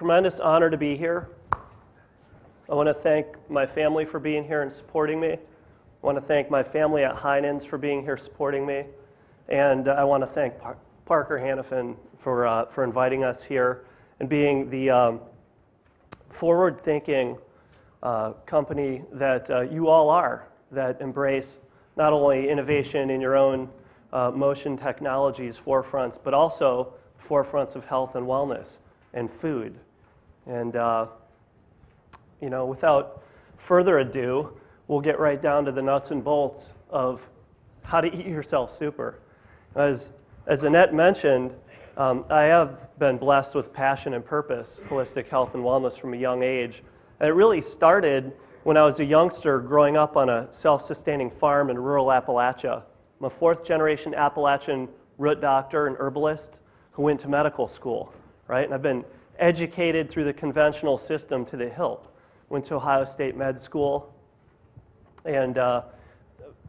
tremendous honor to be here. I want to thank my family for being here and supporting me. I want to thank my family at Heinen's for being here supporting me. And I want to thank Parker Hannifin for inviting us here and being the forward-thinking company that you all are, that embrace not only innovation in your own motion technologies forefronts, but also forefronts of health and wellness and food. And you know, without further ado, we'll get right down to the nuts and bolts of how to eat yourself super. As Annette mentioned, I have been blessed with passion and purpose, holistic health and wellness from a young age. And it really started when I was a youngster growing up on a self-sustaining farm in rural Appalachia. I'm a fourth-generation Appalachian root doctor and herbalist who went to medical school, right? And I've been educated through the conventional system to the hilt. Went to Ohio State Med School and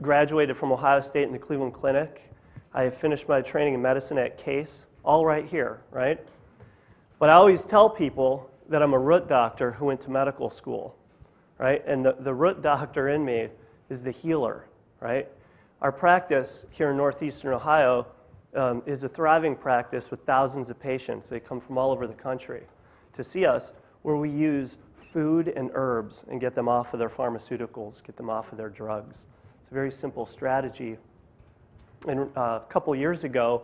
graduated from Ohio State in the Cleveland Clinic. I finished my training in medicine at Case, all right here, right? But I always tell people that I'm a root doctor who went to medical school, right? And the root doctor in me is the healer, right? Our practice here in northeastern Ohio is a thriving practice with thousands of patients. They come from all over the country to see us, where we use food and herbs and get them off of their pharmaceuticals, get them off of their drugs. It's a very simple strategy. And a couple years ago,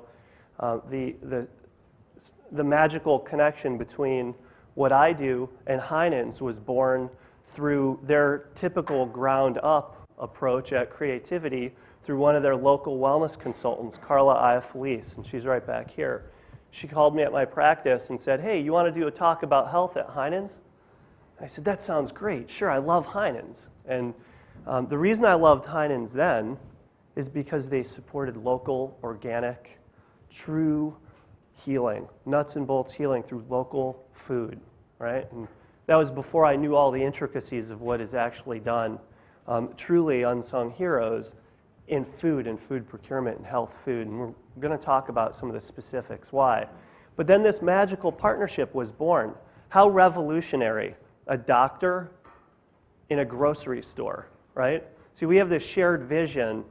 the magical connection between what I do and Heinen's was born through their typical ground-up approach at creativity through one of their local wellness consultants, Carla Aya Felice, and she's right back here. She called me at my practice and said, hey, you want to do a talk about health at Heinen's? I said, that sounds great. Sure, I love Heinen's. And the reason I loved Heinen's then is because they supported local, organic, true healing, nuts and bolts healing through local food, right? And that was before I knew all the intricacies of what is actually done. Truly unsung heroes in food and food procurement and health food. And we're going to talk about some of the specifics, why. But then this magical partnership was born. How revolutionary. A doctor in a grocery store, right? See, we have this shared vision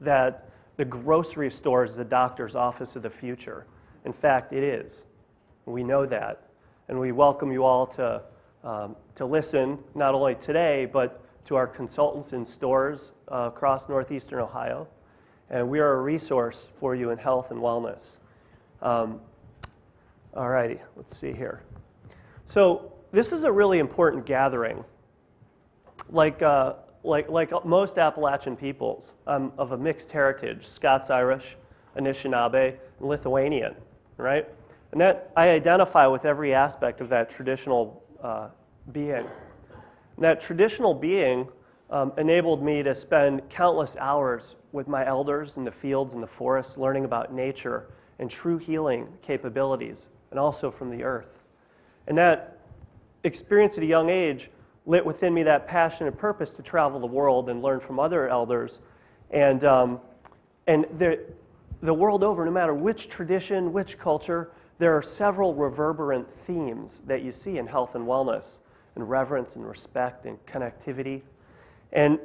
that the grocery store is the doctor's office of the future. In fact, it is. We know that. And we welcome you all to listen, not only today, but to our consultants in stores across northeastern Ohio. And we are a resource for you in health and wellness. All righty, let's see here. So this is a really important gathering. Like most Appalachian peoples, I'm of a mixed heritage, Scots-Irish, Anishinaabe, and Lithuanian, right? And that I identify with every aspect of that traditional being. And that traditional being enabled me to spend countless hours with my elders in the fields and the forests, learning about nature and true healing capabilities, and also from the earth. And that experience at a young age lit within me that passion and purpose to travel the world and learn from other elders. And the world over, no matter which tradition, which culture, there are several reverberant themes that you see in health and wellness, and reverence and respect and connectivity. And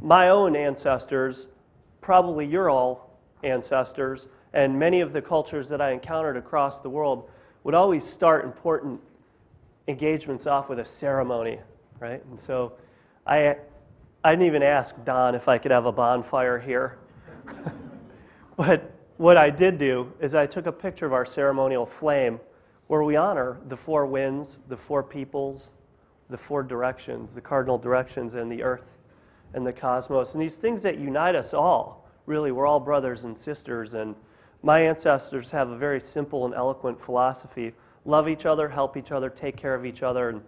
my own ancestors, probably your all ancestors, and many of the cultures that I encountered across the world would always start important engagements off with a ceremony, right? And so I didn't even ask Don if I could have a bonfire here. But what I did do is I took a picture of our ceremonial flame where we honor the four winds, the four peoples, the four directions, the cardinal directions, and the earth and the cosmos. And these things that unite us all, really, we're all brothers and sisters. And my ancestors have a very simple and eloquent philosophy. Love each other, help each other, take care of each other, and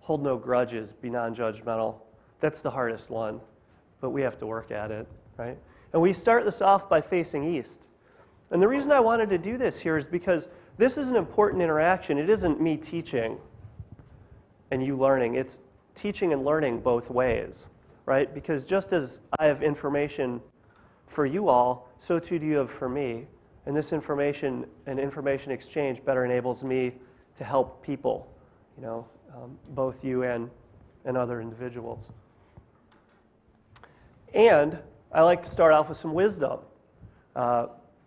hold no grudges, be non-judgmental. That's the hardest one, but we have to work at it, right? And we start this off by facing east. And the reason I wanted to do this here is because this is an important interaction. It isn't me teaching and you learning. It's teaching and learning both ways, right? Because just as I have information for you all, so too do you have for me. And this information and information exchange better enables me to help people, you know, both you and other individuals. And I like to start off with some wisdom.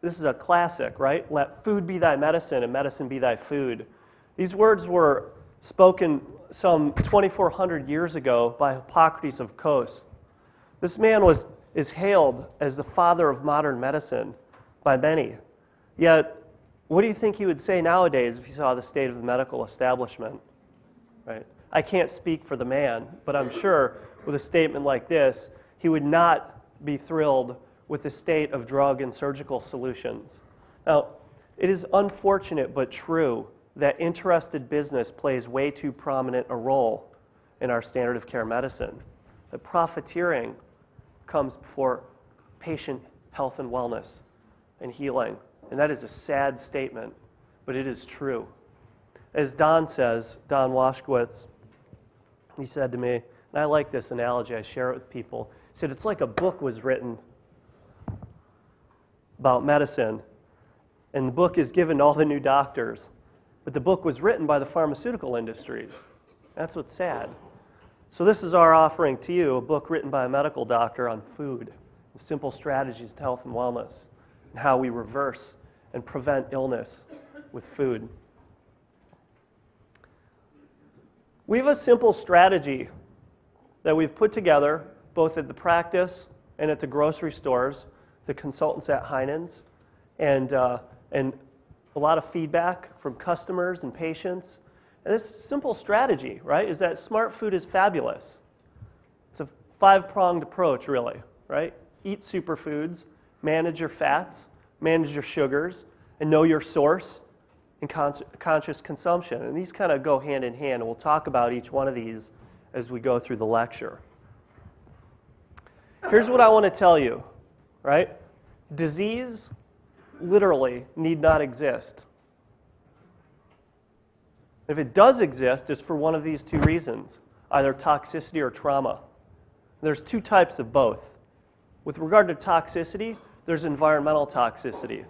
This is a classic, right? Let food be thy medicine and medicine be thy food. These words were spoken some 2,400 years ago by Hippocrates of Cos. This man is hailed as the father of modern medicine by many. Yet, what do you think he would say nowadays if he saw the state of the medical establishment? Right? I can't speak for the man, but I'm sure with a statement like this, he would not be thrilled with the state of drug and surgical solutions. Now, it is unfortunate but true that interested business plays way too prominent a role in our standard of care medicine. The profiteering comes before patient health and wellness and healing. And that is a sad statement, but it is true. As Don says, Don Washkowitz, he said to me, and I like this analogy, I share it with people, he said, it's like a book was written about medicine, and the book is given to all the new doctors. But the book was written by the pharmaceutical industries. That's what's sad. So this is our offering to you, a book written by a medical doctor on food, simple strategies to health and wellness, and how we reverse and prevent illness with food. We have a simple strategy that we've put together both at the practice and at the grocery stores, the consultants at Heinen's, and a lot of feedback from customers and patients. And this simple strategy, right, is that smart food is fabulous. It's a five-pronged approach, really, right? Eat superfoods, manage your fats, manage your sugars, and know your source and conscious consumption. And these kind of go hand in hand, and we'll talk about each one of these as we go through the lecture. Here's what I want to tell you, right? Disease literally need not exist. If it does exist, it's for one of these two reasons, either toxicity or trauma. There's two types of both. With regard to toxicity, there's environmental toxicity.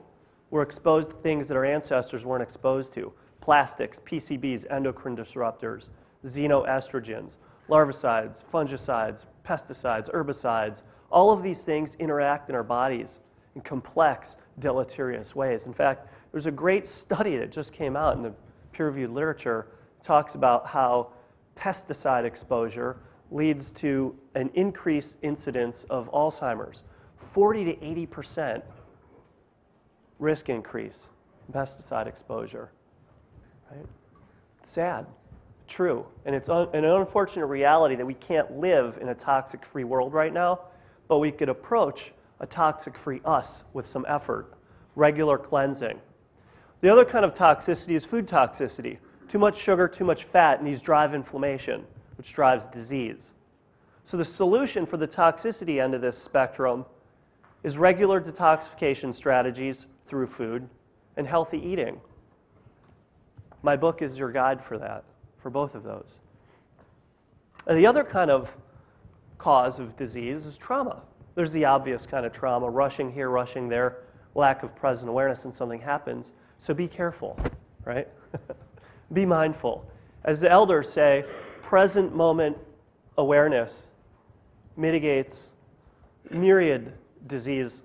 We're exposed to things that our ancestors weren't exposed to. Plastics, PCBs, endocrine disruptors, xenoestrogens, larvicides, fungicides, pesticides, herbicides. All of these things interact in our bodies in complex, deleterious ways. In fact, there's a great study that just came out in the peer-reviewed literature that talks about how pesticide exposure leads to an increased incidence of Alzheimer's. 40 to 80% risk increase in pesticide exposure. Right? Sad, true, and it's an unfortunate reality that we can't live in a toxic-free world right now, but we could approach a toxic-free us with some effort, regular cleansing. The other kind of toxicity is food toxicity. Too much sugar, too much fat, and these drive inflammation, which drives disease. So the solution for the toxicity end of this spectrum is regular detoxification strategies through food and healthy eating. My book is your guide for that, for both of those. And the other kind of cause of disease is trauma. There's the obvious kind of trauma, rushing here, rushing there, lack of present awareness, and something happens. So be careful, right? Be mindful. As the elders say, present moment awareness mitigates myriad disease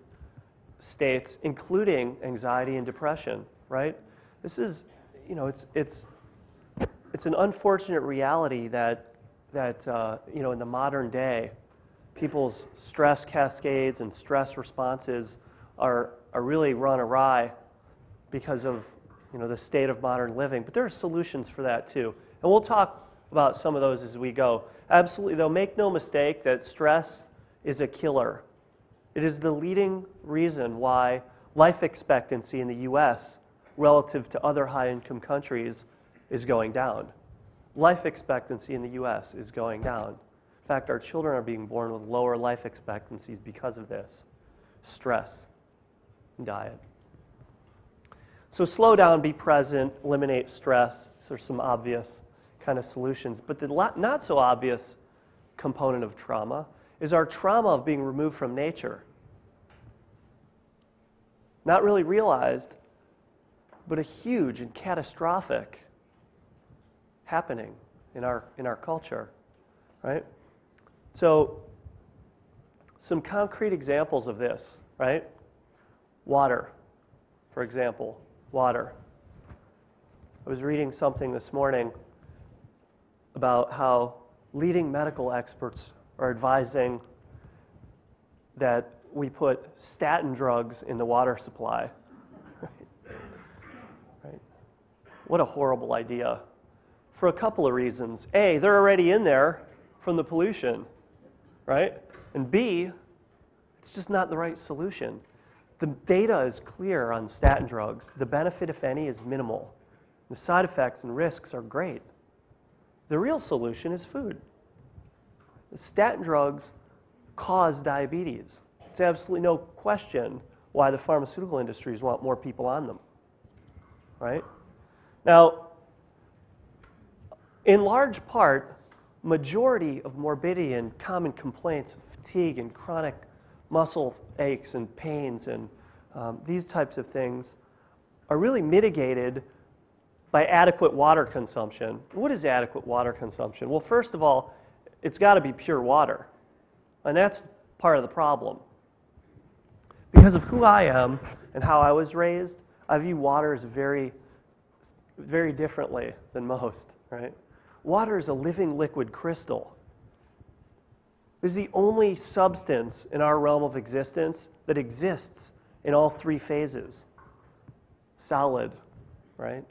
states, including anxiety and depression, right? This is, you know, it's an unfortunate reality that you know, in the modern day, people's stress cascades and stress responses are really run awry because of, you know, the state of modern living. But there are solutions for that too. And we'll talk about some of those as we go. Absolutely, though, make no mistake that stress is a killer. It is the leading reason why life expectancy in the US relative to other high-income countries is going down. Life expectancy in the US is going down. In fact, our children are being born with lower life expectancies because of this. Stress and diet. So slow down, be present, eliminate stress. There's some obvious kind of solutions. But the not so obvious component of trauma is our trauma of being removed from nature. Not really realized, but a huge and catastrophic happening in our culture, right? So some concrete examples of this, right? Water, for example, water. I was reading something this morning about how leading medical experts are advising that we put statin drugs in the water supply. Right? What a horrible idea. For a couple of reasons. A, they're already in there from the pollution, right? And B, it's just not the right solution. The data is clear on statin drugs. The benefit, if any, is minimal. The side effects and risks are great. The real solution is food. The statin drugs cause diabetes. It's absolutely no question why the pharmaceutical industries want more people on them, right? Now, in large part, majority of morbidity and common complaints of fatigue and chronic muscle aches and pains and these types of things are really mitigated by adequate water consumption. What is adequate water consumption? Well, first of all, it's got to be pure water, and that's part of the problem. Because of who I am and how I was raised, I view water as very, very differently than most, right? Water is a living liquid crystal. This is the only substance in our realm of existence that exists in all three phases, solid, right?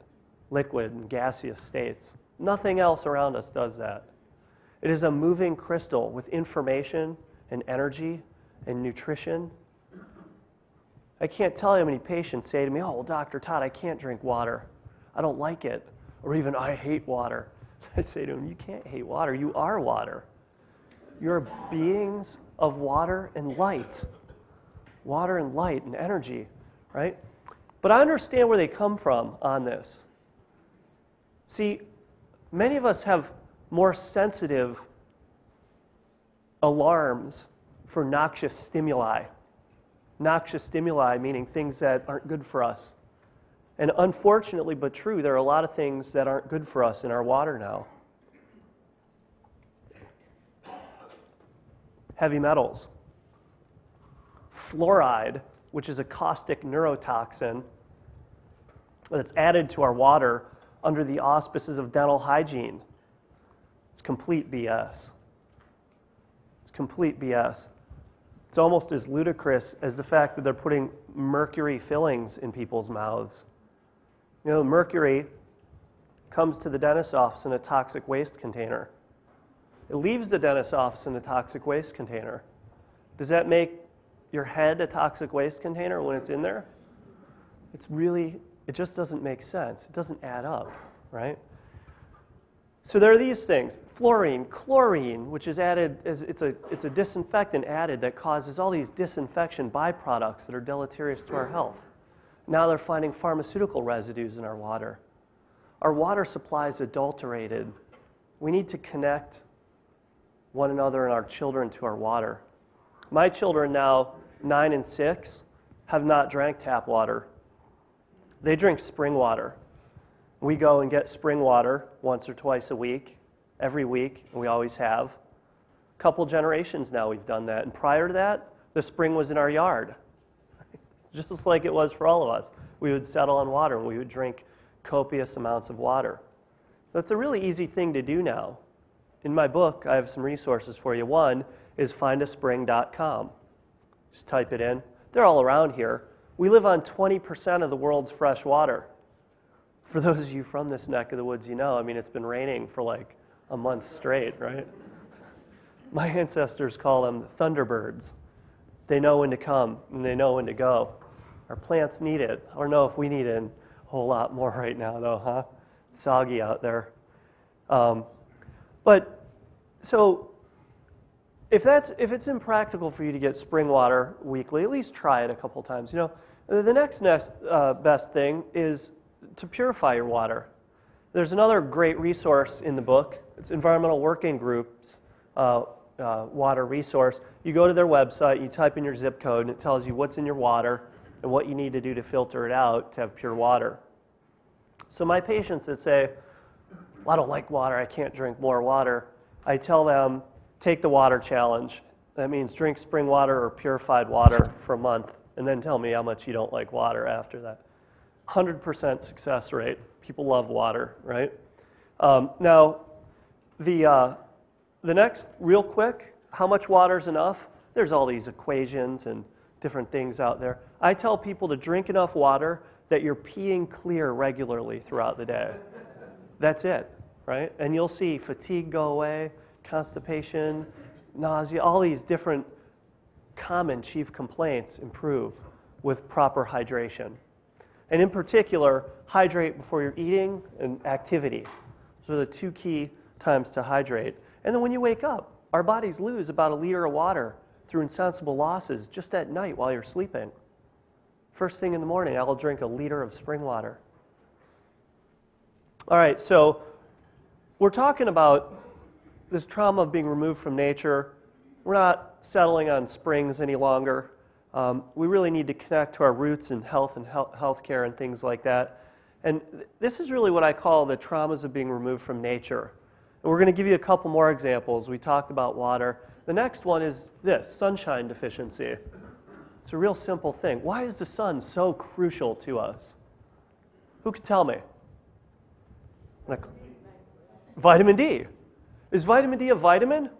Liquid and gaseous states. Nothing else around us does that. It is a moving crystal with information and energy and nutrition. I can't tell you how many patients say to me, oh, well, Dr. Todd, I can't drink water. I don't like it. Or even, I hate water. I say to them, you can't hate water. You are water. You're beings of water and light. Water and light and energy, right? But I understand where they come from on this. See, many of us have more sensitive alarms for noxious stimuli. Noxious stimuli meaning things that aren't good for us. And unfortunately, but true, there are a lot of things that aren't good for us in our water now. Heavy metals. Fluoride, which is a caustic neurotoxin that's added to our water under the auspices of dental hygiene. It's complete BS. It's complete BS. It's almost as ludicrous as the fact that they're putting mercury fillings in people's mouths. You know, mercury comes to the dentist's office in a toxic waste container. It leaves the dentist's office in a toxic waste container. Does that make your head a toxic waste container when it's in there? It's really, it just doesn't make sense. It doesn't add up, right? So there are these things, fluorine, chlorine, which is added, as it's a disinfectant added that causes all these disinfection byproducts that are deleterious to our health. Now they're finding pharmaceutical residues in our water. Our water supply is adulterated. We need to connect one another and our children to our water. My children now, 9 and 6, have not drank tap water. They drink spring water. We go and get spring water once or twice a week, every week, and we always have. A couple generations now we've done that, and prior to that, the spring was in our yard, just like it was for all of us. We would settle on water, and we would drink copious amounts of water. That's a really easy thing to do now. In my book, I have some resources for you. One is findaspring.com. Just type it in. They're all around here. We live on 20% of the world's fresh water. For those of you from this neck of the woods, you know, I mean, it's been raining for like a month straight, right? My ancestors call them Thunderbirds. They know when to come and they know when to go. Our plants need it. I don't know if we need it a whole lot more right now, though, huh? It's soggy out there. But so if it's impractical for you to get spring water weekly, at least try it a couple times. You know, the next best thing is to purify your water. There's another great resource in the book. It's Environmental Working Group's water resource. You go to their website, you type in your zip code, and it tells you what's in your water and what you need to do to filter it out to have pure water. So my patients that say, I don't like water, I can't drink more water, I tell them, take the water challenge. That means drink spring water or purified water for a month, and then tell me how much you don't like water after that. 100% success rate. People love water, right? Now, the next, real quick, how much water is enough? There's all these equations and different things out there. I tell people to drink enough water that you're peeing clear regularly throughout the day. That's it, right? And you'll see fatigue go away, constipation, nausea, all these different common chief complaints improve with proper hydration. And in particular, hydrate before you're eating and activity. So the two key times to hydrate. And then when you wake up, our bodies lose about 1 liter of water through insensible losses just at night while you're sleeping. First thing in the morning, I'll drink 1 liter of spring water. All right, so we're talking about this trauma of being removed from nature. We're not settling on springs any longer. We really need to connect to our roots in health and healthcare and things like that. And this is really what I call the traumas of being removed from nature. And we're going to give you a couple more examples. We talked about water. The next one is this, sunshine deficiency. It's a real simple thing. Why is the sun so crucial to us? Who could tell me? Vitamin D. Is vitamin D a vitamin?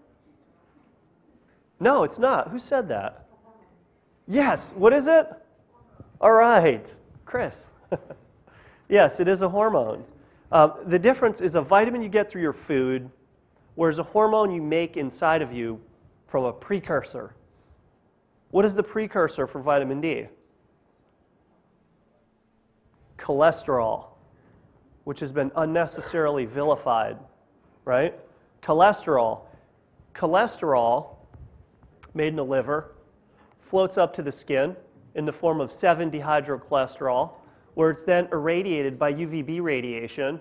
No, it's not. Who said that? Yes. What is it? All right. Chris. Yes, it is a hormone. The difference is a vitamin you get through your food, whereas a hormone you make inside of you from a precursor. What is the precursor for vitamin D? Cholesterol, which has been unnecessarily vilified, right? Cholesterol. Cholesterol made in the liver floats up to the skin in the form of 7-dehydrocholesterol, where it's then irradiated by UVB radiation,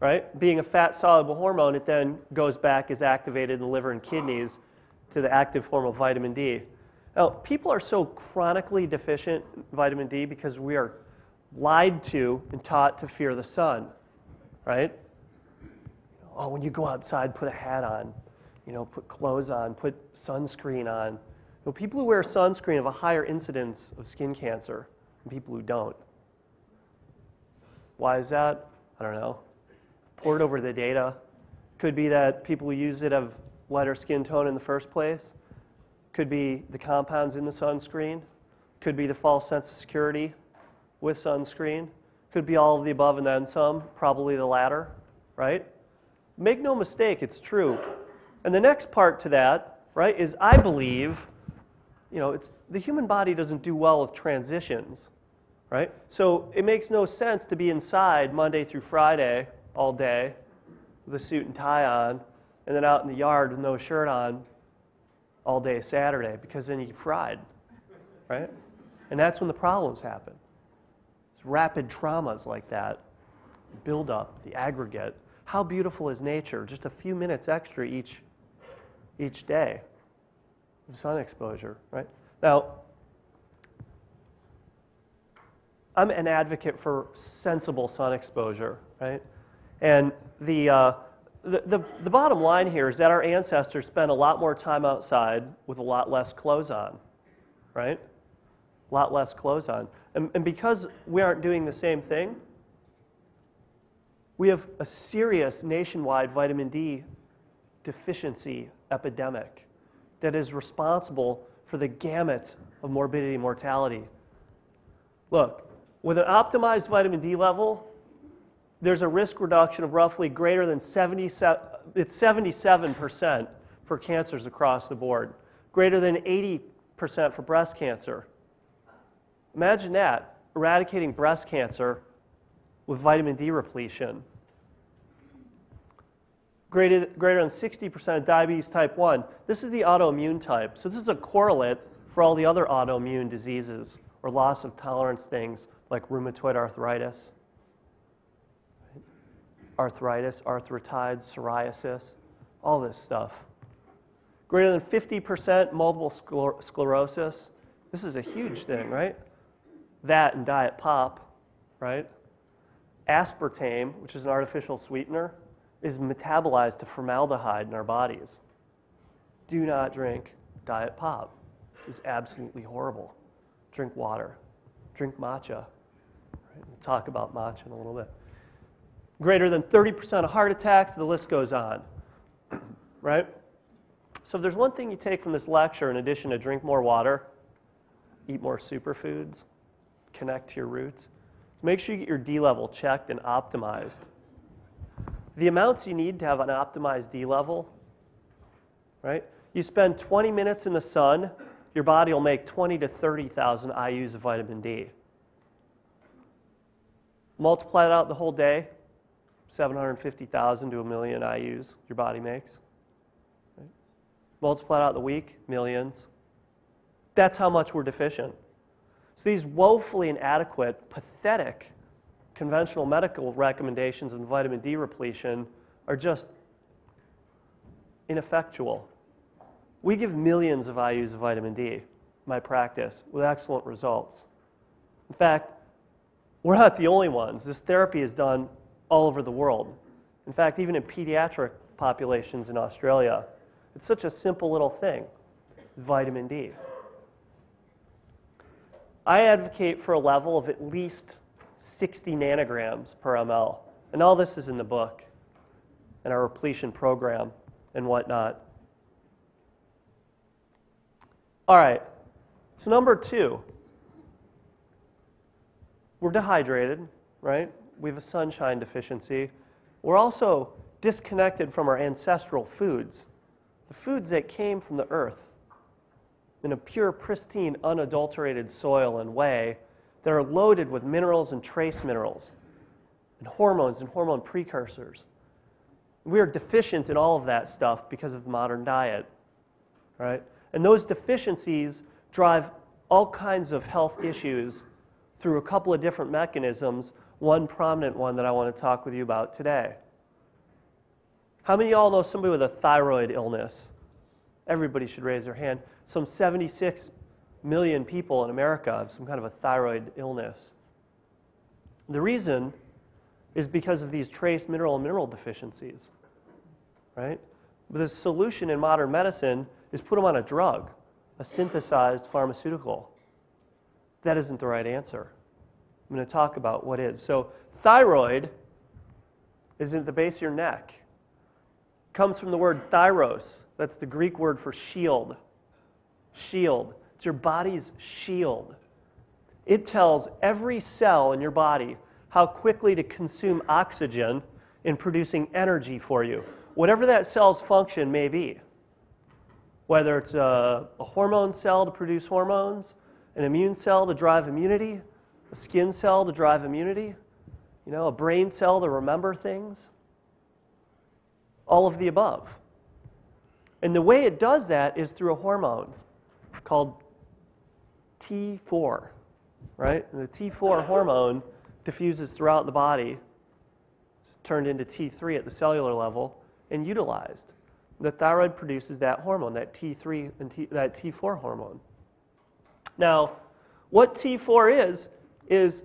right? Being a fat-soluble hormone, it then goes back, is activated in the liver and kidneys to the active form of vitamin D. Now, people are so chronically deficient in vitamin D because we are lied to and taught to fear the sun, right? Oh, when you go outside, put a hat on. You know, put clothes on, put sunscreen on. You know, people who wear sunscreen have a higher incidence of skin cancer than people who don't. Why is that? I don't know. Poured over the data. Could be that people who use it have lighter skin tone in the first place. Could be the compounds in the sunscreen. Could be the false sense of security with sunscreen. Could be all of the above and then some, probably the latter, right? Make no mistake, it's true. And the next part to that, right, is I believe, you know, it's the human body doesn't do well with transitions, right? So it makes no sense to be inside Monday through Friday all day with a suit and tie on, and then out in the yard with no shirt on all day Saturday, because then you get fried, right? And that's when the problems happen. It's rapid traumas like that, build up, the aggregate. How beautiful is nature? Just a few minutes extra each day of sun exposure, right? Now, I'm an advocate for sensible sun exposure, right? And the bottom line here is that our ancestors spent a lot more time outside with a lot less clothes on, right? A lot less clothes on. And because we aren't doing the same thing, we have a serious nationwide vitamin D deficiency epidemic that is responsible for the gamut of morbidity and mortality. Look, with an optimized vitamin D level, there's a risk reduction of roughly greater than 77% for cancers across the board, greater than 80% for breast cancer. Imagine that, eradicating breast cancer with vitamin D repletion. Greater than 60% of diabetes type 1. This is the autoimmune type. So this is a correlate for all the other autoimmune diseases or loss of tolerance things like rheumatoid arthritis, arthritides, psoriasis, all this stuff. Greater than 50% multiple sclerosis. This is a huge thing, right? That and diet pop, right? aspartame, which is an artificial sweetener, is metabolized to formaldehyde in our bodies. Do not drink Diet Pop. It's absolutely horrible. Drink water. Drink matcha. We'll talk about matcha in a little bit. Greater than 30% of heart attacks, the list goes on. Right? So if there's one thing you take from this lecture, in addition to drink more water, eat more superfoods, connect to your roots, make sure you get your D level checked and optimized. The amounts you need to have an optimized D level, right? You spend 20 minutes in the sun, your body will make 20 to 30,000 IUs of vitamin D. Multiply that out the whole day, 750,000 to a million IUs your body makes. Right? Multiply that out the week, millions. That's how much we're deficient. So these woefully inadequate, pathetic conventional medical recommendations on vitamin D repletion are just ineffectual. We give millions of IUs of vitamin D in my practice with excellent results. In fact, we're not the only ones. This therapy is done all over the world. In fact, even in pediatric populations in Australia, it's such a simple little thing, vitamin D. I advocate for a level of at least 60 nanograms per ml. And all this is in the book and our repletion program and whatnot. All right, so number two, we're dehydrated, right? We have a sunshine deficiency. We're also disconnected from our ancestral foods, the foods that came from the earth in a pure, pristine, unadulterated soil and way that are loaded with minerals and trace minerals and hormone precursors. We are deficient in all of that stuff because of the modern diet, right? And those deficiencies drive all kinds of health issues through a couple of different mechanisms, one prominent one that I want to talk with you about today. How many of y'all know somebody with a thyroid illness? Everybody should raise their hand. Some 76 million people in America have some kind of a thyroid illness. The reason is because of these trace mineral and mineral deficiencies, right? But the solution in modern medicine is put them on a drug, a synthesized pharmaceutical. That isn't the right answer. I'm going to talk about what is. So thyroid is at the base of your neck. It comes from the word thyros. That's the Greek word for shield. Shield. It's your body's shield. It tells every cell in your body how quickly to consume oxygen in producing energy for you, whatever that cell's function may be. Whether it's a hormone cell to produce hormones, an immune cell to drive immunity, a skin cell to drive immunity, you know, a brain cell to remember things, all of the above. And the way it does that is through a hormone called T4, right? And the T4 hormone diffuses throughout the body, it's turned into T3 at the cellular level, and utilized. The thyroid produces that hormone, that T3 and that T4 hormone. Now, what T4 is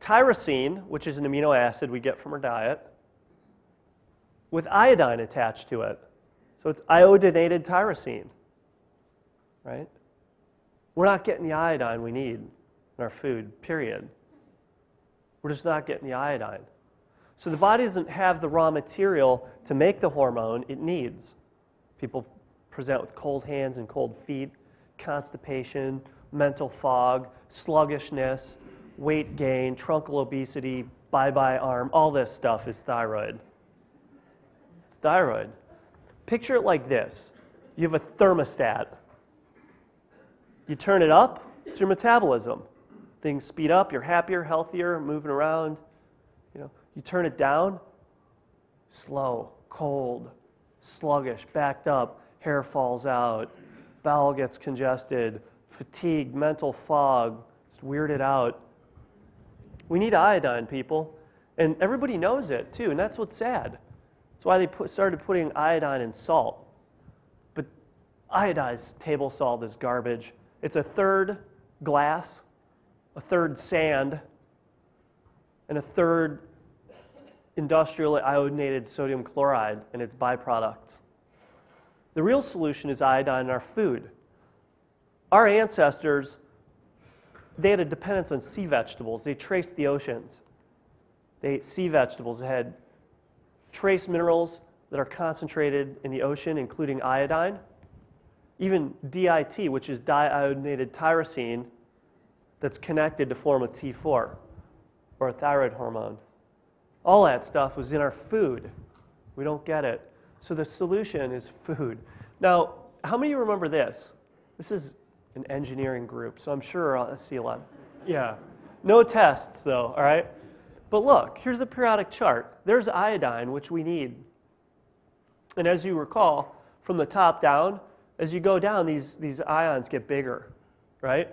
tyrosine, which is an amino acid we get from our diet, with iodine attached to it. So it's iodinated tyrosine, right? We're not getting the iodine we need in our food, period. We're just not getting the iodine. So the body doesn't have the raw material to make the hormone it needs. People present with cold hands and cold feet, constipation, mental fog, sluggishness, weight gain, truncal obesity, bye-bye arm, all this stuff is thyroid. It's thyroid. Picture it like this. You have a thermostat. You turn it up, it's your metabolism. Things speed up, you're happier, healthier, moving around. You turn it down, slow, cold, sluggish, backed up, hair falls out, bowel gets congested, fatigue, mental fog, it's weirded out. We need iodine, people. And everybody knows it, too, and that's what's sad. That's why they started putting iodine in salt. But iodized table salt is garbage. It's a third glass, a third sand, and a third industrially iodinated sodium chloride and its byproducts. The real solution is iodine in our food. Our ancestors, they had a dependence on sea vegetables. They traced the oceans. They ate sea vegetables. They had trace minerals that are concentrated in the ocean, including iodine. Even DIT, which is diiodinated tyrosine, that's connected to form a T4, or a thyroid hormone. All that stuff was in our food. We don't get it. So the solution is food. Now, how many of you remember this? This is an engineering group, so I'm sure I'll see a lot. Yeah. No tests, though, all right? But look, here's the periodic chart. There's iodine, which we need. And as you recall, from the top down, as you go down, these ions get bigger, right?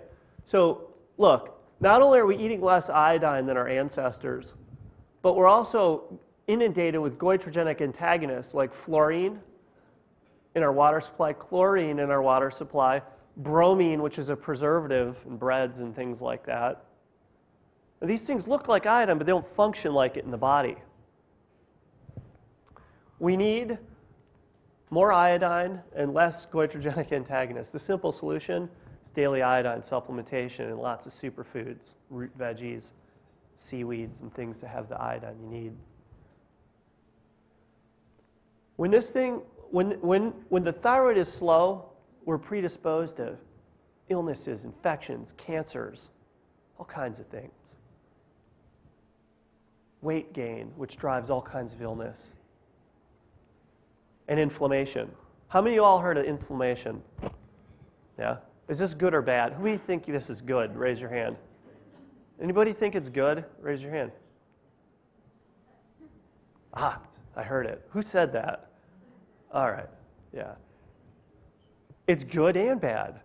So look, not only are we eating less iodine than our ancestors, but we're also inundated with goitrogenic antagonists like fluorine in our water supply, chlorine in our water supply, bromine, which is a preservative in breads and things like that. Now, these things look like iodine, but they don't function like it in the body. We need more iodine and less goitrogenic antagonists. The simple solution is daily iodine supplementation and lots of superfoods, root veggies, seaweeds, and things that have the iodine you need. When this thing, when the thyroid is slow, we're predisposed to illnesses, infections, cancers, all kinds of things. Weight gain, which drives all kinds of illness. And inflammation. How many of you all heard of inflammation? Yeah? Is this good or bad? Who do you think this is good? Raise your hand. Anybody think it's good? Raise your hand. Ah, I heard it. Who said that? All right. Yeah. It's good and bad.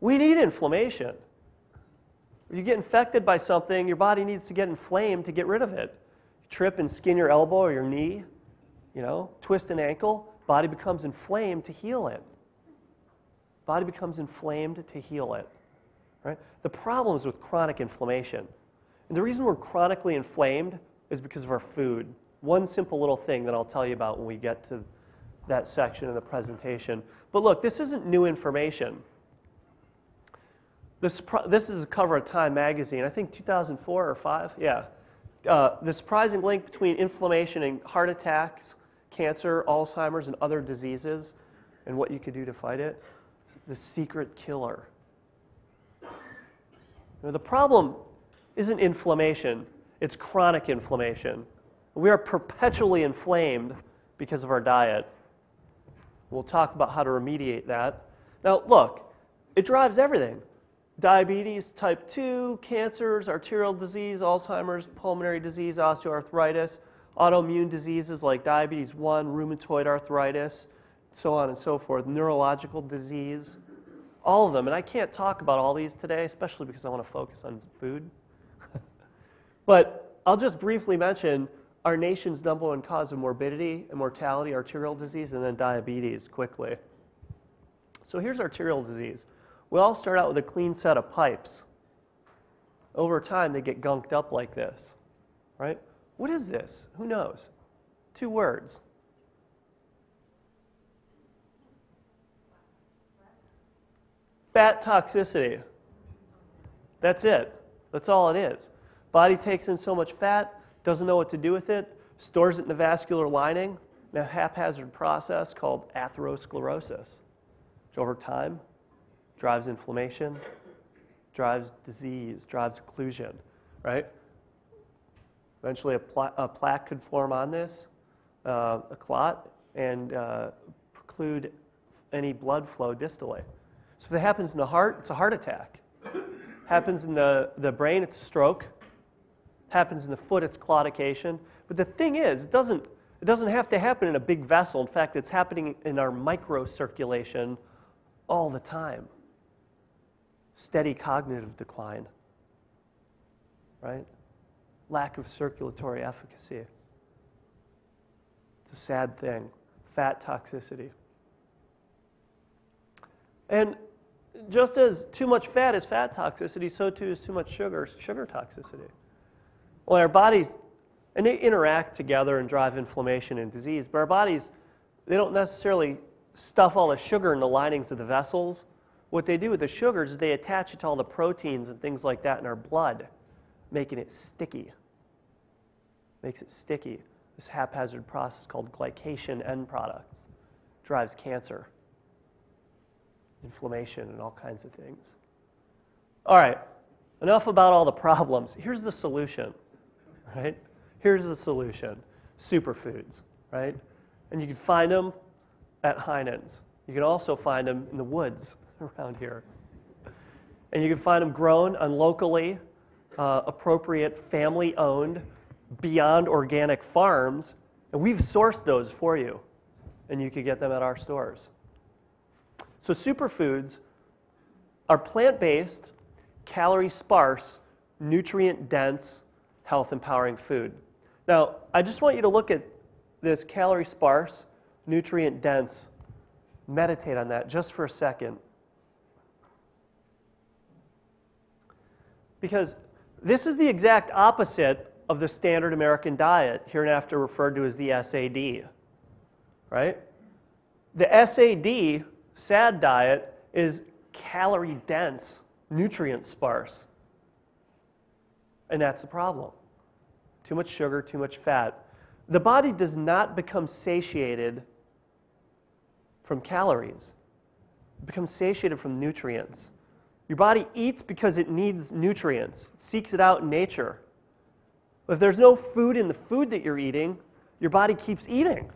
We need inflammation. You get infected by something, your body needs to get inflamed to get rid of it. You trip and skin your elbow or your knee. You know, twist an ankle, body becomes inflamed to heal it. Body becomes inflamed to heal it. Right? The problem is with chronic inflammation. And the reason we're chronically inflamed is because of our food. One simple little thing that I'll tell you about when we get to that section of the presentation. But look, this isn't new information. This is a cover of Time magazine, I think 2004 or 5, yeah. The surprising link between inflammation and heart attacks, cancer, Alzheimer's, and other diseases, and what you could do to fight it, the secret killer. Now, the problem isn't inflammation, it's chronic inflammation. We are perpetually inflamed because of our diet. We'll talk about how to remediate that. Now look, it drives everything. Diabetes, type 2, cancers, arterial disease, Alzheimer's, pulmonary disease, osteoarthritis, autoimmune diseases like diabetes 1, rheumatoid arthritis, so on and so forth, neurological disease, all of them. And I can't talk about all these today, especially because I want to focus on food. But I'll just briefly mention our nation's #1 cause of morbidity and mortality, arterial disease, and then diabetes quickly. So here's arterial disease. We all start out with a clean set of pipes. Over time, they get gunked up like this, right? What is this? Who knows? 2 words. Fat toxicity. That's it. That's all it is. Body takes in so much fat, doesn't know what to do with it, stores it in the vascular lining, in a haphazard process called atherosclerosis, which over time drives inflammation, drives disease, drives occlusion, right? Eventually a plaque could form on this, a clot, and preclude any blood flow distally. So if it happens in the heart, it's a heart attack. Happens in the brain, it's a stroke. Happens in the foot, it's claudication. But the thing is, it doesn't have to happen in a big vessel. In fact, it's happening in our microcirculation all the time. Steady cognitive decline, right? Lack of circulatory efficacy. It's a sad thing. Fat toxicity. And just as too much fat is fat toxicity, so too is too much sugar toxicity. Well, our bodies And they interact together and drive inflammation and disease. But our bodies, they don't necessarily stuff all the sugar in the linings of the vessels. What they do with the sugars is they attach it to all the proteins and things like that in our blood, making it sticky. Makes it sticky. This haphazard process called glycation end products drives cancer, inflammation, and all kinds of things. All right, enough about all the problems. Here's the solution, right? Here's the solution, superfoods, right? And you can find them at Heinen's. You can also find them in the woods around here. And you can find them grown on locally appropriate, family-owned, beyond organic farms. And we've sourced those for you. And you can get them at our stores. So superfoods are plant-based, calorie-sparse, nutrient-dense, health-empowering food. Now, I just want you to look at this calorie-sparse, nutrient-dense. Meditate on that just for a second. Because this is the exact opposite of the standard American diet, hereinafter referred to as the SAD. Right? The SAD diet is calorie-dense, nutrient-sparse. And that's the problem. Too much sugar, too much fat. The body does not become satiated from calories. It becomes satiated from nutrients. Your body eats because it needs nutrients. It seeks it out in nature. But if there's no food in the food that you're eating, your body keeps eating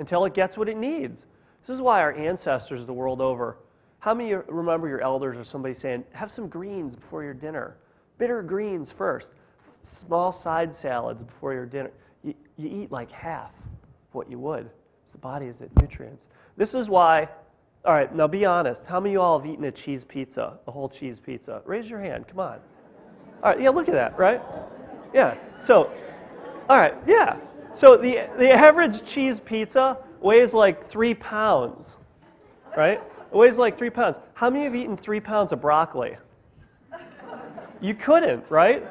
until it gets what it needs. This is why our ancestors the world over, how many remember your elders or somebody saying, have some greens before your dinner? Bitter greens first. Small side salads before your dinner. You eat like half what you would. The body is at nutrients. This is why, all right, now be honest. How many of you all have eaten a cheese pizza, a whole cheese pizza? Raise your hand, come on. All right, yeah, look at that, right? Yeah, so, all right, yeah. So the average cheese pizza weighs like 3 pounds, right? It weighs like 3 pounds. How many have eaten 3 pounds of broccoli? You couldn't, right?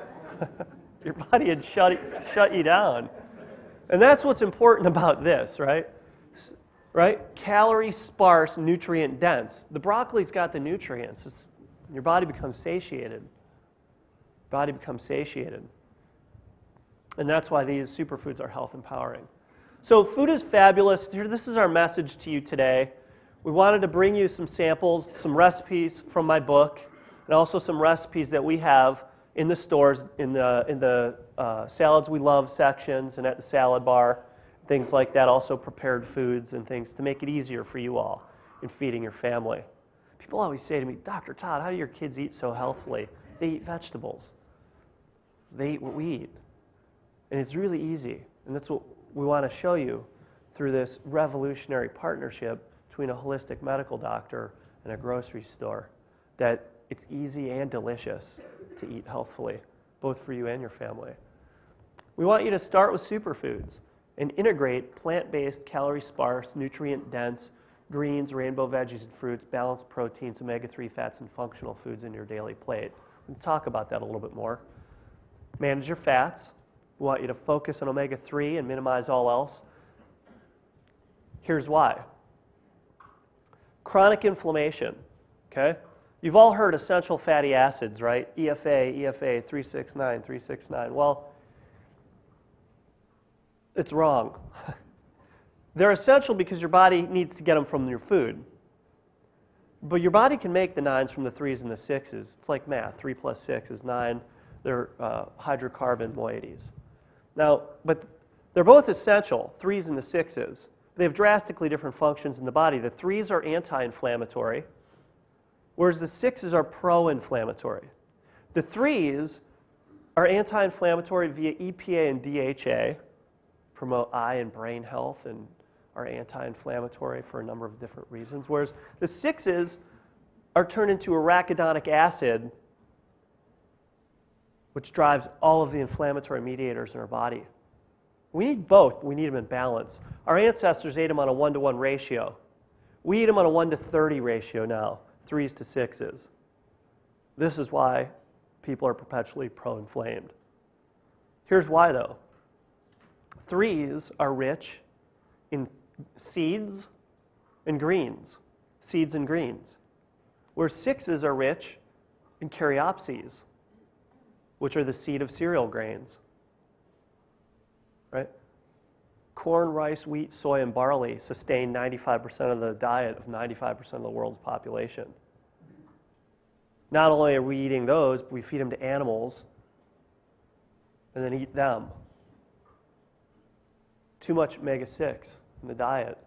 Your body had shut you down. And that's what's important about this, right? Right? Calorie sparse, nutrient dense. The broccoli's got the nutrients. Your body becomes satiated. Your body becomes satiated. And that's why these superfoods are health empowering. So food is fabulous. This is our message to you today. We wanted to bring you some samples, some recipes from my book, and also some recipes that we have in the stores, in the salads we love sections and at the salad bar, things like that, also prepared foods and things to make it easier for you all in feeding your family. People always say to me, Dr. Todd, how do your kids eat so healthily? They eat vegetables. They eat what we eat. And it's really easy. And that's what we want to show you through this revolutionary partnership between a holistic medical doctor and a grocery store, that it's easy and delicious to eat healthfully, both for you and your family. We want you to start with superfoods and integrate plant-based, calorie-sparse, nutrient-dense greens, rainbow veggies and fruits, balanced proteins, omega-3 fats, and functional foods in your daily plate. We'll talk about that a little bit more. Manage your fats. We want you to focus on omega-3 and minimize all else. Here's why. Chronic inflammation, okay? You've all heard essential fatty acids, right? EFA, EFA, 369, 369. Well, it's wrong. They're essential because your body needs to get them from your food. But your body can make the 9s from the 3s and the 6s. It's like math. 3 plus 6 is 9. They're hydrocarbon moieties. Now, but they're both essential, 3s and the 6s. They have drastically different functions in the body. The 3s are anti-inflammatory, whereas the 6s are pro-inflammatory. The 3s are anti-inflammatory via EPA and DHA, promote eye and brain health, and are anti-inflammatory for a number of different reasons, whereas the 6s are turned into arachidonic acid, which drives all of the inflammatory mediators in our body. We need both, but we need them in balance. Our ancestors ate them on a 1-to-1 ratio. We eat them on a 1-to-30 ratio now. 3s to 6s. This is why people are perpetually pro-inflamed. Here's why, though. Threes are rich in seeds and greens, where sixes are rich in caryopses, which are the seed of cereal grains, right? Corn, rice, wheat, soy, and barley sustain 95% of the diet of 95% of the world's population. Not only are we eating those, but we feed them to animals and then eat them. Too much omega-6 in the diet.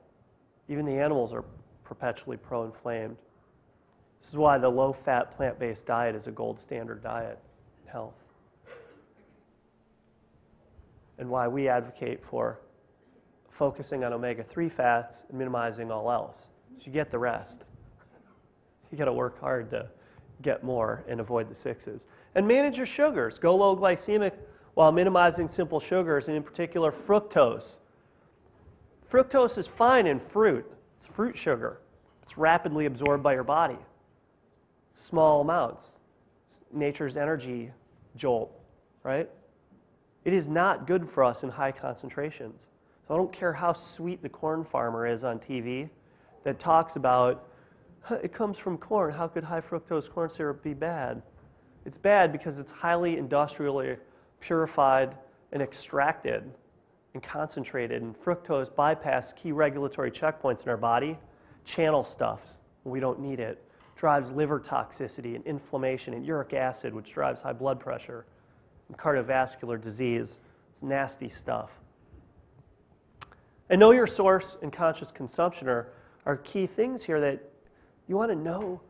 Even the animals are perpetually pro-inflamed. This is why the low-fat, plant-based diet is a gold standard diet in health, and why we advocate for focusing on omega-3 fats and minimizing all else. So you get the rest. You got to work hard to get more and avoid the sixes. And manage your sugars. Go low glycemic while minimizing simple sugars, and in particular fructose. Fructose is fine in fruit. It's fruit sugar. It's rapidly absorbed by your body. Small amounts. Nature's energy jolt, right? It is not good for us in high concentrations. So I don't care how sweet the corn farmer is on TV that talks about, it comes from corn, how could high fructose corn syrup be bad? It's bad because it's highly industrially purified and extracted and concentrated, and fructose bypasses key regulatory checkpoints in our body, channel stuffs when we don't need it, drives liver toxicity and inflammation and uric acid, which drives high blood pressure and cardiovascular disease. It's nasty stuff. And know your source and conscious consumption are key things here. That you want to know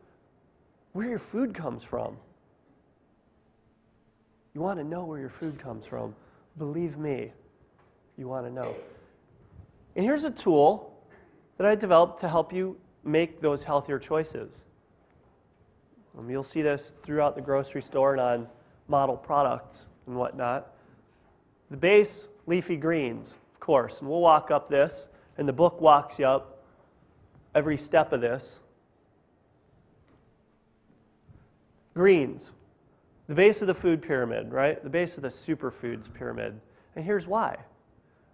where your food comes from. You want to know where your food comes from. Believe me, you want to know. And here's a tool that I developed to help you make those healthier choices. You'll see this throughout the grocery store and on model products and whatnot. The base, leafy greens, of course. And we'll walk up this, and the book walks you up every step of this. Greens, the base of the food pyramid, right? The base of the superfoods pyramid. And here's why.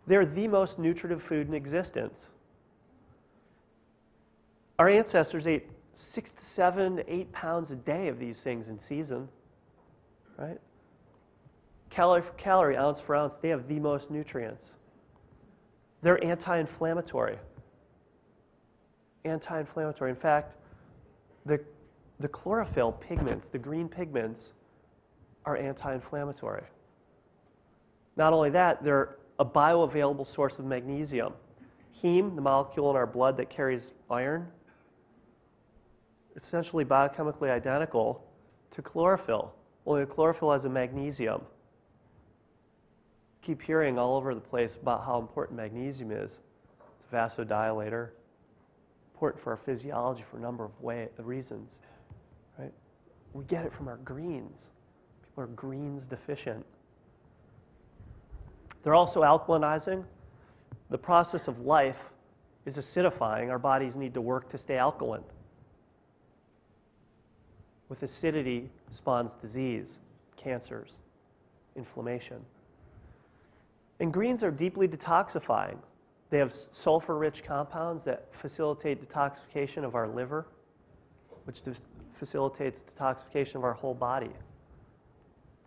They're the most nutritive food in existence. Our ancestors ate 6 to 7 to 8 pounds a day of these things in season, right? Calorie for calorie, ounce for ounce, they have the most nutrients. They're anti-inflammatory. In fact, the chlorophyll pigments, the green pigments, are anti-inflammatory. Not only that, they're a bioavailable source of magnesium. Heme, the molecule in our blood that carries iron, essentially biochemically identical to chlorophyll. Only chlorophyll has a magnesium. Keep hearing all over the place about how important magnesium is. It's a vasodilator, important for our physiology for a number of reasons, right? We get it from our greens. People are greens deficient. They're also alkalinizing. The process of life is acidifying. Our bodies need to work to stay alkaline. With acidity spawns disease, cancers, inflammation. And greens are deeply detoxifying. They have sulfur-rich compounds that facilitate detoxification of our liver, which facilitates detoxification of our whole body,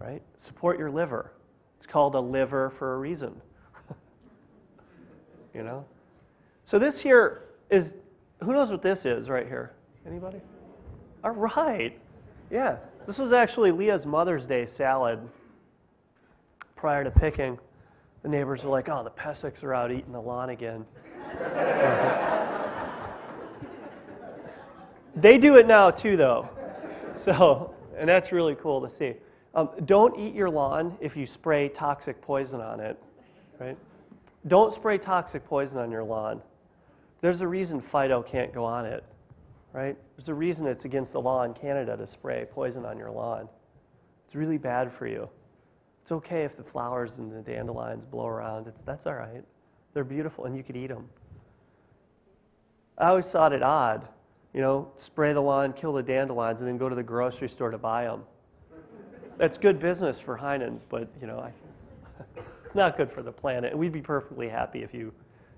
right? Support your liver. It's called a liver for a reason, you know? So this here is, who knows what this is right here? Anybody? All right. Yeah, this was actually Leah's Mother's Day salad. Prior to picking, the neighbors were like, oh, the Pessicks are out eating the lawn again. They do it now, too, though. So, and that's really cool to see. Don't eat your lawn if you spray toxic poison on it, right? Don't spray toxic poison on your lawn. There's a reason Fido can't go on it, right? There's a reason it's against the law in Canada to spray poison on your lawn. It's really bad for you. It's okay if the flowers and the dandelions blow around. That's all right. They're beautiful, and you could eat them. I always thought it odd, you know, spray the lawn, kill the dandelions, and then go to the grocery store to buy them. That's good business for Heinen's, but, you know, It's not good for the planet. We'd be perfectly happy if you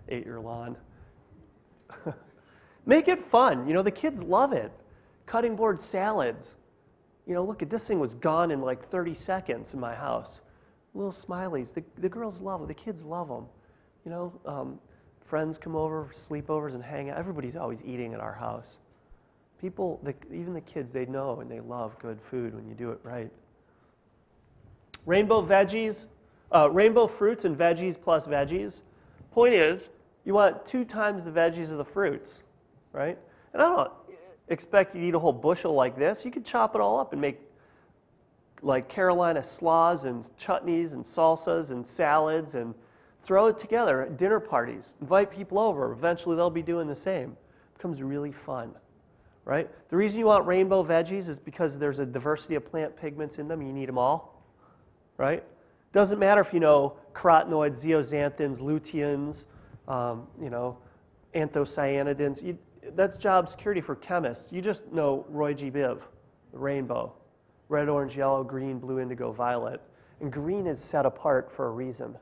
ate your lawn. Make it fun. You know, the kids love it. Cutting board salads. You know, look at this thing was gone in like 30 seconds in my house. Little smileys. The girls love it. The kids love them. You know, friends come over, sleepovers, and hang out. Everybody's always eating at our house. People, even the kids, they know and they love good food when you do it right. Rainbow fruits and veggies plus veggies. Point is, you want 2 times the veggies of the fruits, right? And I don't expect you to eat a whole bushel like this. You could chop it all up and make like Carolina slaws and chutneys and salsas and salads and throw it together at dinner parties. Invite people over. Eventually they'll be doing the same. It becomes really fun, right? The reason you want rainbow veggies is because there's a diversity of plant pigments in them. You need them all, right? Doesn't matter if you know carotenoids, zeaxanthins, luteins, you know, anthocyanidins. That's job security for chemists. You just know Roy G. Biv, the rainbow. Red, orange, yellow, green, blue, indigo, violet. And green is set apart for a reason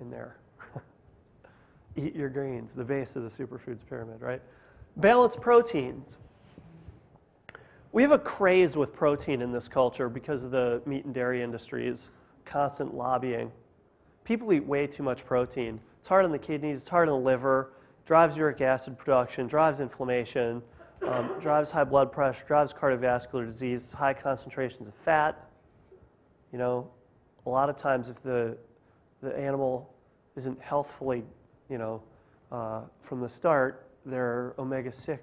in there. Eat your greens, the base of the superfoods pyramid, right? Balanced proteins. We have a craze with protein in this culture because of the meat and dairy industries, constant lobbying. People eat way too much protein. It's hard on the kidneys, it's hard on the liver, drives uric acid production, drives inflammation, drives high blood pressure, drives cardiovascular disease, high concentrations of fat. You know, a lot of times if the animal isn't healthfully, you know, from the start, their omega-6,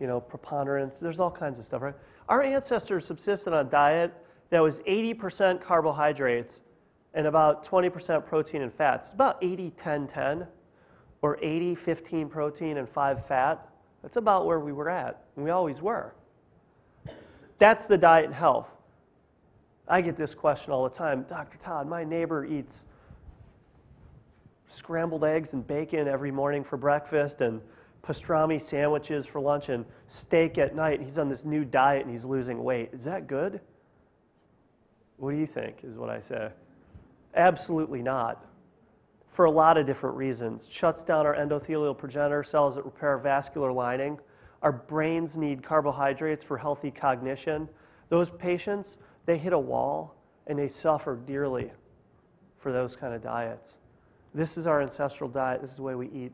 you know, preponderance. There's all kinds of stuff, right? Our ancestors subsisted on a diet that was 80% carbohydrates and about 20% protein and fats. It's about 80-10-10 or 80-15 protein and 5 fat. That's about where we were at, and we always were. That's the diet and health. I get this question all the time. Dr. Todd, my neighbor eats scrambled eggs and bacon every morning for breakfast and pastrami sandwiches for lunch and steak at night. He's on this new diet and he's losing weight. Is that good? What do you think is what I say. Absolutely not. For a lot of different reasons. Shuts down our endothelial progenitor cells that repair vascular lining. Our brains need carbohydrates for healthy cognition. Those patients, they hit a wall and they suffer dearly for those kind of diets. This is our ancestral diet. This is the way we eat.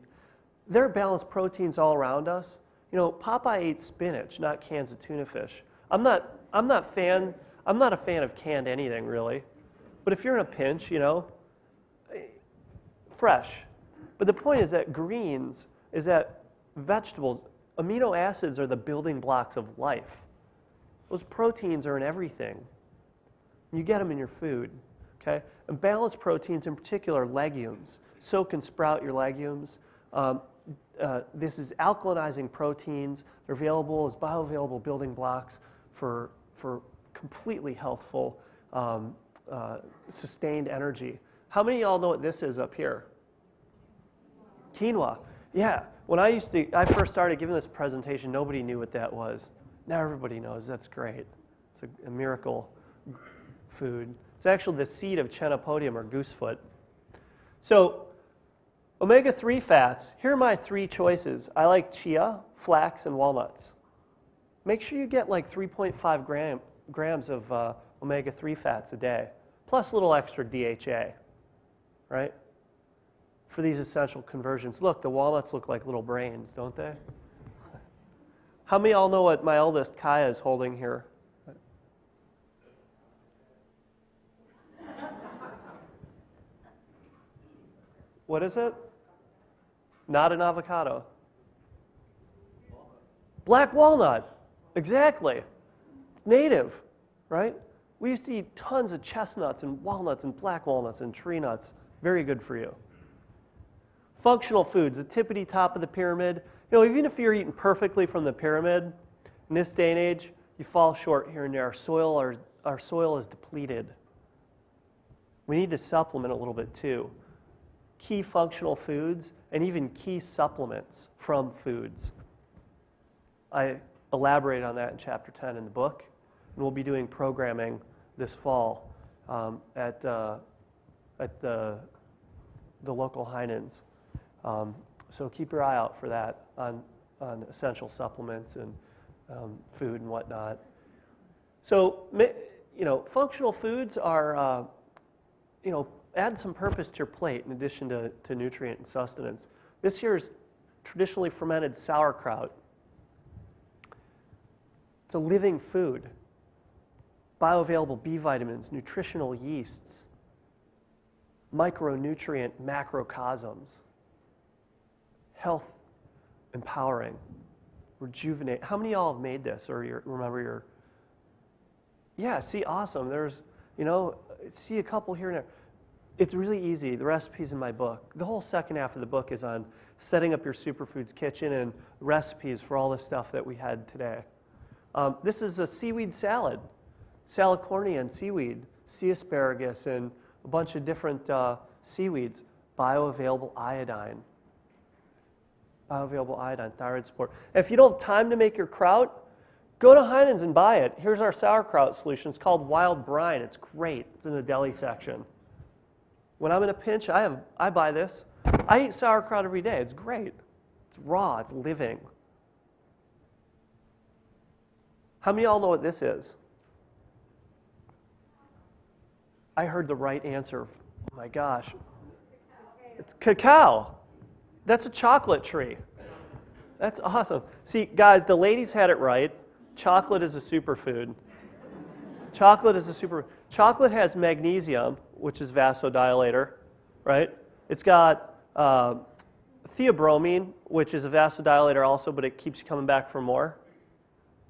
There are balanced proteins all around us. You know, Popeye ate spinach, not cans of tuna fish. I'm not a fan of canned anything really. But if you're in a pinch, you know, fresh. But the point is that greens, is that vegetables, amino acids are the building blocks of life. Those proteins are in everything. You get them in your food, okay? And balanced proteins, in particular legumes. Soak and sprout your legumes. This is alkalinizing proteins. They're available as bioavailable building blocks for completely healthful, sustained energy. How many of y'all know what this is up here? Quinoa. Yeah. When I first started giving this presentation, nobody knew what that was. Now everybody knows. That's great. It's a miracle food. It's actually the seed of chenopodium or goosefoot. So omega-3 fats, here are my 3 choices. I like chia, flax, and walnuts. Make sure you get like 3.5 grams of omega-3 fats a day, plus a little extra DHA, right? For these essential conversions. Look, the walnuts look like little brains, don't they? How many all know what my eldest Kaya is holding here? What is it? Not an avocado. Black walnut. Exactly. Native, right? We used to eat tons of chestnuts and walnuts and black walnuts and tree nuts. Very good for you. Functional foods, the tippity top of the pyramid. You know, even if you're eating perfectly from the pyramid, in this day and age, you fall short here and there. Our soil is depleted. We need to supplement a little bit too. Key functional foods and even key supplements from foods. I elaborate on that in Chapter 10 in the book, and we'll be doing programming this fall at at the local Heinen's. So keep your eye out for that on essential supplements and food and whatnot. So, you know, functional foods are, you know, add some purpose to your plate in addition to nutrient and sustenance. This year's traditionally fermented sauerkraut. It's a living food. Bioavailable B vitamins, nutritional yeasts, micronutrient macrocosms. Health empowering, rejuvenate. How many of y'all have made this or remember your? Yeah, see, awesome. There's, you know, see a couple here and there. It's really easy. The recipe's in my book. The whole second half of the book is on setting up your superfoods kitchen and recipes for all the stuff that we had today. This is a seaweed salad. Salad cornea and seaweed, sea asparagus, and a bunch of different seaweeds. Bioavailable iodine. Bioavailable iodine, thyroid support. If you don't have time to make your kraut, go to Heinen's and buy it. Here's our sauerkraut solution. It's called Wild Brine. It's great. It's in the deli section. When I'm in a pinch, I buy this. I eat sauerkraut every day. It's great. It's raw. It's living. How many of y'all know what this is? I heard the right answer. Oh my gosh. It's cacao. That's a chocolate tree. That's awesome. See, guys, the ladies had it right. Chocolate is a superfood. Chocolate is a superfood. Chocolate has magnesium, which is vasodilator, right? It's got theobromine, which is a vasodilator also, but it keeps you coming back for more,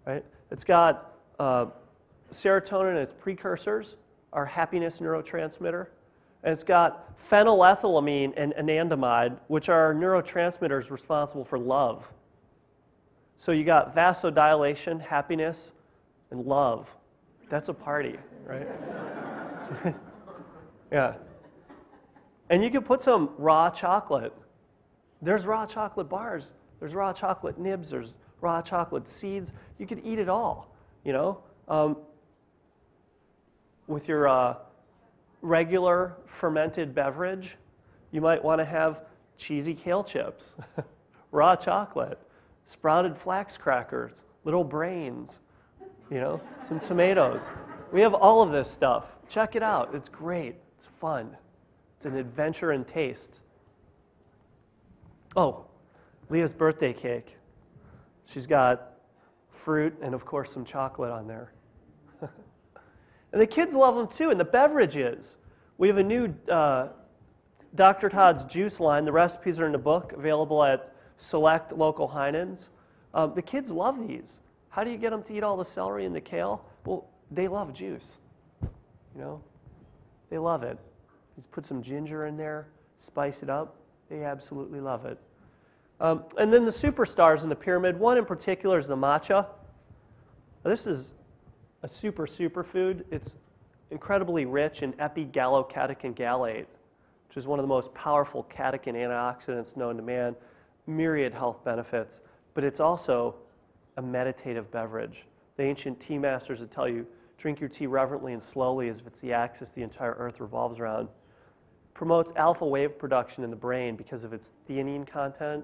right? It's got serotonin and its precursors, our happiness neurotransmitter. And it's got phenylethylamine and anandamide, which are neurotransmitters responsible for love. So you got vasodilation, happiness, and love. That's a party, right? Yeah. And you can put some raw chocolate. There's raw chocolate bars. There's raw chocolate nibs. There's raw chocolate seeds. You could eat it all, you know, with your regular fermented beverage. You might want to have cheesy kale chips, raw chocolate, sprouted flax crackers, little brains, you know, some tomatoes. We have all of this stuff. Check it out. It's great. It's fun. It's an adventure in taste. Oh, Leah's birthday cake. She's got fruit and, of course, some chocolate on there. And the kids love them too, and the beverages. We have a new Dr. Todd's juice line. The recipes are in the book, available at select local Heinen's. The kids love these. How do you get them to eat all the celery and the kale? Well, they love juice. You know, they love it. Just put some ginger in there, spice it up. They absolutely love it. And then the superstars in the pyramid. One in particular is the matcha. Now, this is a superfood. It's incredibly rich in epigallocatechin gallate, which is one of the most powerful catechin antioxidants known to man, myriad health benefits, but it's also a meditative beverage. The ancient tea masters would tell you, drink your tea reverently and slowly as if it's the axis the entire earth revolves around. Promotes alpha wave production in the brain because of its theanine content,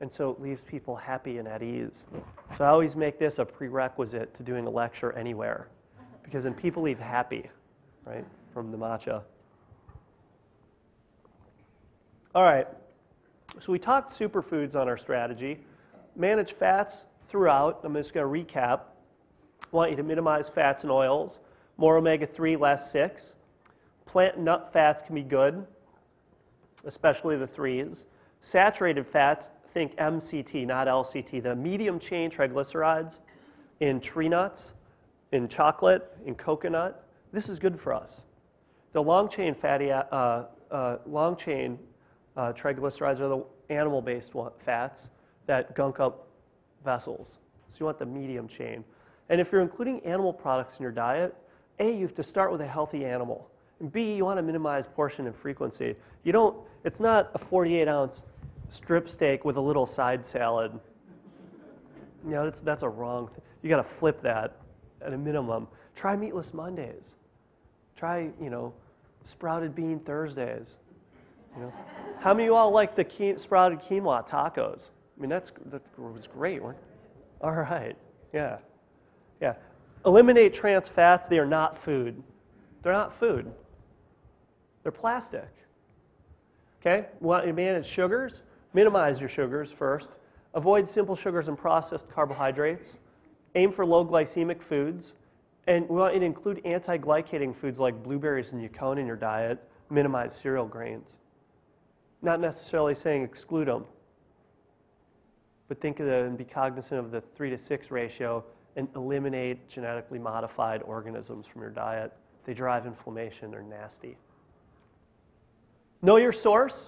and so it leaves people happy and at ease. So I always make this a prerequisite to doing a lecture anywhere, because then people leave happy, right, from the matcha. All right, so we talked superfoods on our strategy. Manage fats throughout. I'm just going to recap. I want you to minimize fats and oils. More omega-3, less 6. Plant and nut fats can be good, especially the 3s. Saturated fats, think MCT, not LCT, the medium-chain triglycerides in tree nuts, in chocolate, in coconut. This is good for us. The long-chain fatty, long-chain triglycerides are the animal-based fats that gunk up vessels. So you want the medium-chain. And if you're including animal products in your diet, A, you have to start with a healthy animal, and B, you want to minimize portion and frequency. You don't. It's not a 48-ounce strip steak with a little side salad. You know, that's a wrong thing. You got to flip that at a minimum. Try meatless Mondays. Try, you know, sprouted bean Thursdays. You know? How many of you all like the sprouted quinoa tacos? I mean, that was great. All right, yeah, yeah. Eliminate trans fats. They are not food. They're not food. They're plastic. Okay, want to manage sugars? Minimize your sugars first. Avoid simple sugars and processed carbohydrates. Aim for low glycemic foods. And we want you to include anti-glycating foods like blueberries and yukon in your diet. Minimize cereal grains. Not necessarily saying exclude them, but think of the, and be cognizant of the 3-to-6 ratio and eliminate genetically modified organisms from your diet. They drive inflammation, they're nasty. Know your source.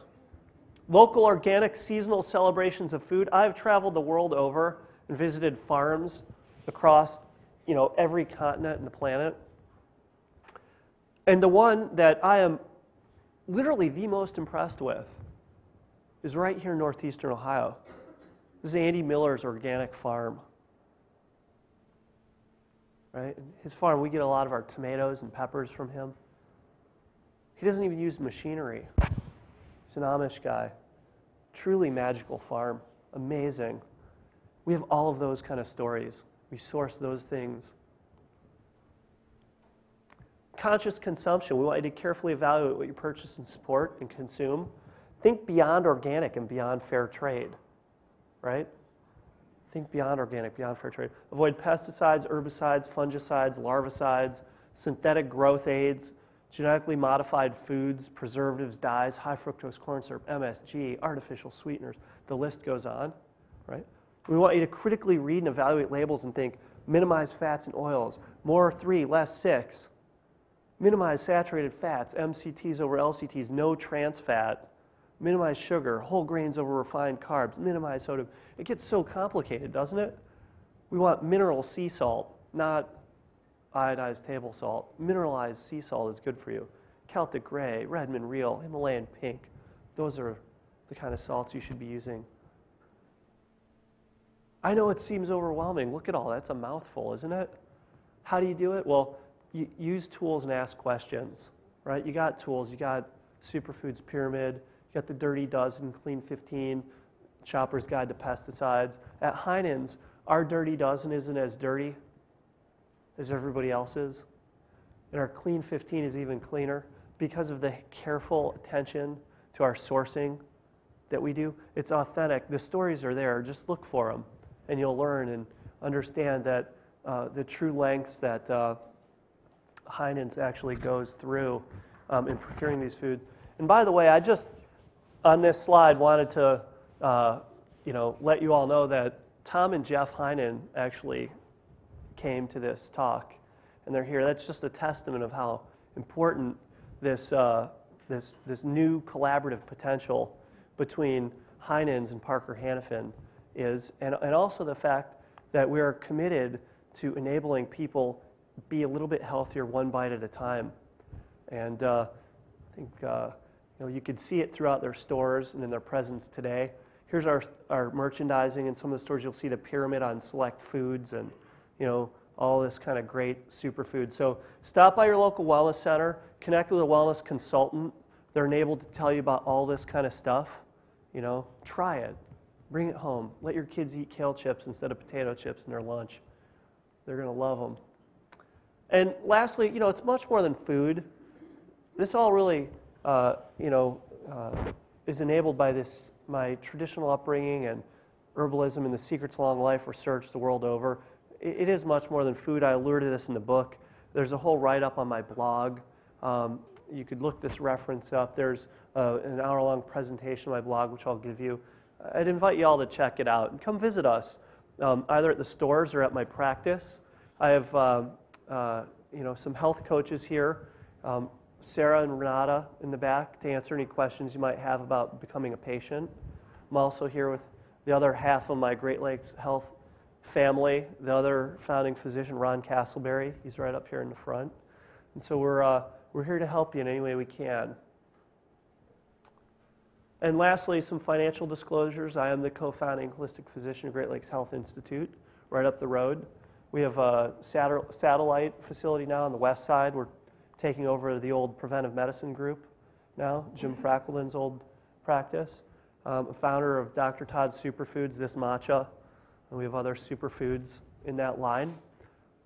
Local, organic, seasonal celebrations of food. I've traveled the world over and visited farms across, you know, every continent in the planet. And the one that I am literally the most impressed with is right here in northeastern Ohio. This is Andy Miller's organic farm. Right? His farm, we get a lot of our tomatoes and peppers from him. He doesn't even use machinery. He's an Amish guy. Truly magical farm. Amazing. We have all of those kind of stories. We source those things. Conscious consumption. We want you to carefully evaluate what you purchase and support and consume. Think beyond organic and beyond fair trade, right? Think beyond organic, beyond fair trade. Avoid pesticides, herbicides, fungicides, larvicides, synthetic growth aids, genetically modified foods, preservatives, dyes, high fructose corn syrup, MSG, artificial sweeteners, the list goes on, right? We want you to critically read and evaluate labels and think, minimize fats and oils, more 3, less 6, minimize saturated fats, MCTs over LCTs, no trans fat, minimize sugar, whole grains over refined carbs, minimize sodium. It gets so complicated, doesn't it? We want mineral sea salt, not iodized table salt. Mineralized sea salt is good for you. Celtic Grey, Redmond Real, Himalayan Pink. Those are the kind of salts you should be using. I know it seems overwhelming. Look at all that's a mouthful, isn't it? How do you do it? Well, you use tools and ask questions, right? You got tools. You got Superfoods Pyramid. You got the Dirty Dozen, Clean 15, Shopper's Guide to Pesticides. At Heinen's, our Dirty Dozen isn't as dirty as everybody else's, and our Clean 15 is even cleaner because of the careful attention to our sourcing that we do. It's authentic. The stories are there. Just look for them, and you'll learn and understand that the true lengths that Heinen's actually goes through in procuring these foods. And by the way, I just on this slide wanted to you know, let you all know that Tom and Jeff Heinen actually came to this talk, and they're here. That's just a testament of how important this this new collaborative potential between Heinen's and Parker Hannifin is, and also the fact that we are committed to enabling people be a little bit healthier one bite at a time. And I think you know, you could see it throughout their stores and in their presence today. Here's our merchandising. In some of the stores, you'll see the pyramid on select foods and, you know, all this kind of great superfood. So stop by your local wellness center, connect with a wellness consultant. They're enabled to tell you about all this kind of stuff. You know, try it, bring it home. Let your kids eat kale chips instead of potato chips in their lunch. They're gonna love them. And lastly, you know, it's much more than food. This all really, you know, is enabled by this, my traditional upbringing and herbalism and the secrets along life research the world over. It is much more than food. I alluded to this in the book. There's a whole write-up on my blog. You could look this reference up. There's an hour-long presentation on my blog, which I'll give you. I'd invite you all to check it out and come visit us, either at the stores or at my practice. I have you know, some health coaches here, Sarah and Renata in the back, to answer any questions you might have about becoming a patient. I'm also here with the other half of my Great Lakes Health family, the other founding physician, Ron Castleberry. He's right up here in the front. And so we're here to help you in any way we can. And lastly, some financial disclosures. I am the co-founding holistic physician of Great Lakes Health Institute, right up the road. We have a satellite facility now on the west side. We're taking over the old preventive medicine group now, Jim Frackleton's old practice. Founder of Dr. Todd's Superfoods, this matcha, and we have other superfoods in that line.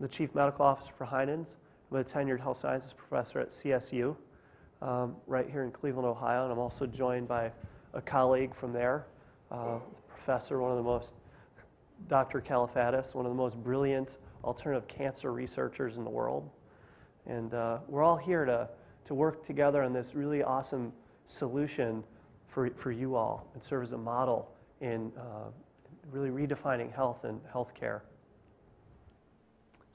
The chief medical officer for Heinen's. I'm a tenured health sciences professor at CSU, right here in Cleveland, Ohio, and I'm also joined by a colleague from there, professor, one of the most, Dr. Kalafatis, one of the most brilliant alternative cancer researchers in the world. And we're all here to work together on this really awesome solution for you all and serve as a model in really redefining health and healthcare.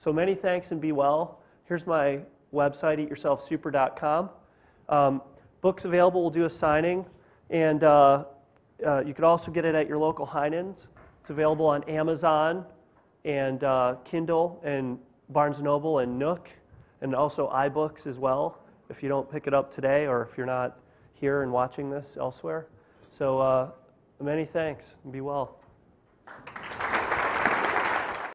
So many thanks and be well. Here's my website, eatyourselfsuper.com. Books available, we'll do a signing. And you can also get it at your local Heinen's. It's available on Amazon and Kindle and Barnes & Noble and Nook and also iBooks as well if you don't pick it up today or if you're not here and watching this elsewhere. So many thanks and be well.